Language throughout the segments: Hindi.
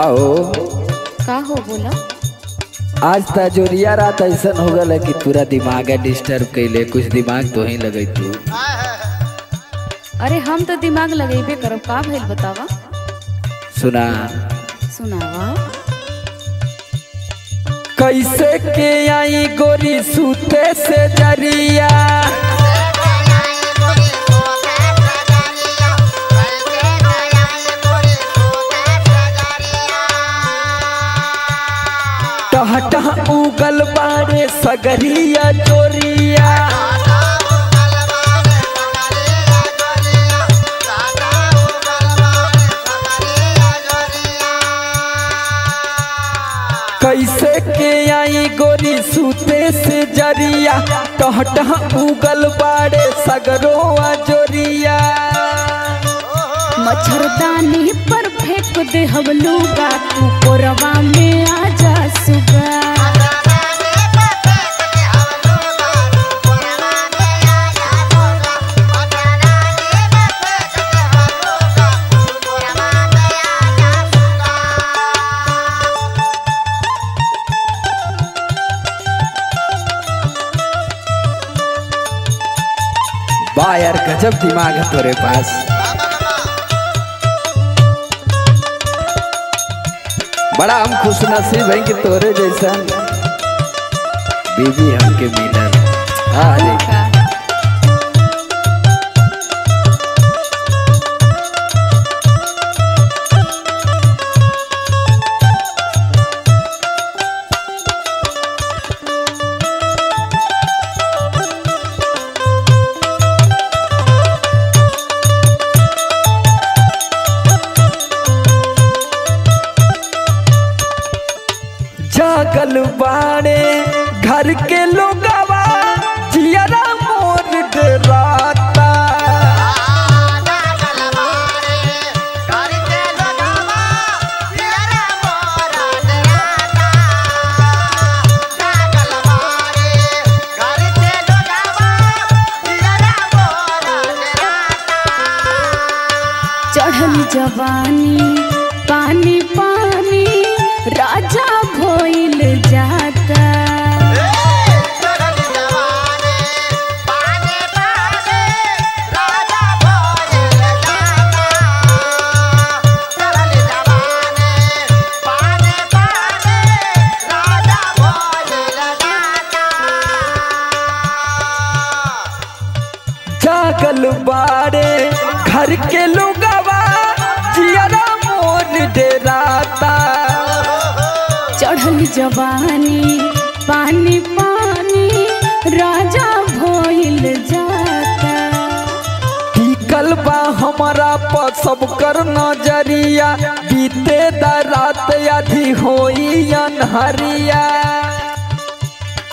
का हो बोला आज तजोरिया रात ऐसा हो गया कि पूरा दिमाग डिस्टर्ब कैले। कुछ दिमाग तो ही लगे तू। अरे हम तो दिमाग लगेबे करब। का भेल बतावा। सुनावा कैसे के आई गोरी सूते से जरिया उगल बारे सगरिया चोरिया कैसे के आई गोरी सूते से जरिया टहट उगल बारे सगरोआ जोरिया मच्छरदानी पर फेंक दे हम लूगा तू कोरवा में आजा सुगा वाह यार गजब दिमाग है तोरे पास। बड़ा हम खुश नसीब हैं कि तोरे जैसा बीवी हमके मिलल। जागल बाड़े घर के लोगवा जियरा मोर डराता चढ़ल जवानी पानी पानी राजा भोइल जाता पानी पानी राजा भोइल जाता पानी पानी राजा भोइल जाता जागल बारे घर के लोगवा जियरा मोर डराता चढ़ल जवानी पानी पानी राजा भोइल जाता टिकल बा हमारा पर सब कर नजरिया बीते दा रात आधी होई अनहरिया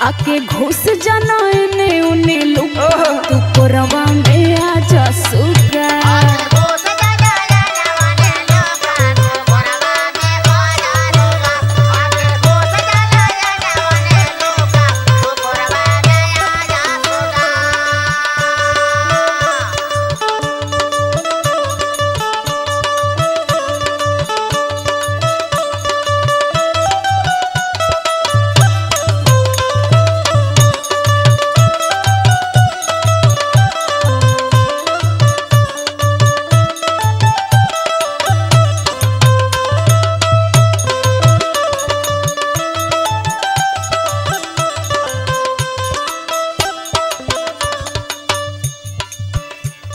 आके घुस जाना ने उन्हें लुक तू कोरवा में आजा सुगा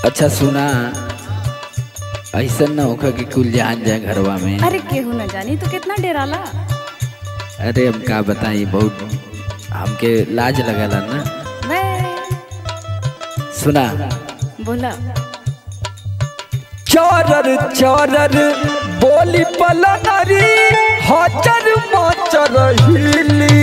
अच्छा सुना ऐसा न होगा कि कुल जान जाए घरवा में। अरे केहू न जानी तो कितना डराला। अरे हम का बताई बहुत हमके लाज लगाला ना। सुना बोला चौरर चौरर बोली पलनरी हजर मचर हिली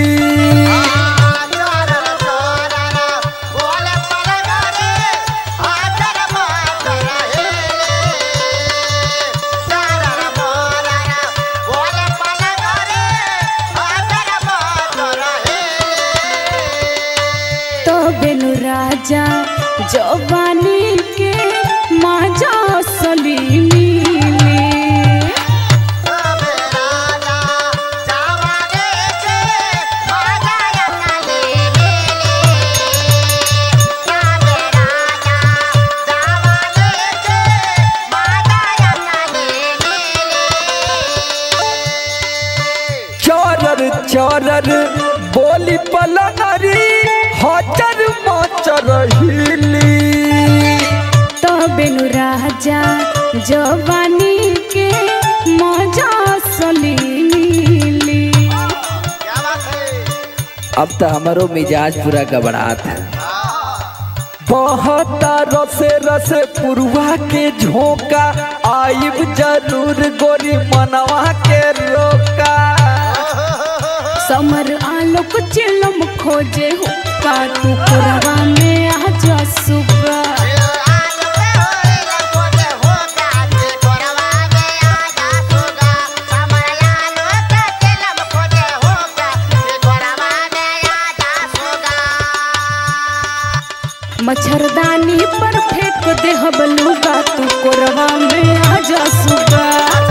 राजा जवानी के माजा सली मिली चरर बोली पलनरी हजर मचर हिली तबेनु राजा जवानी के मजा सली मिली। अब तो हमारो मिजाज पूरा गबड़ात है। बहुत रसे रसे पुरवा के झोंका आइब जरूर गोरी मनवा के रोका। समर आलोक चिलम खोजे हुक्का तू पुरवा में आजा सुबह। मच्छरदानी पर फेंक दे हबलूगा तू कोरवा में आजा सुबह।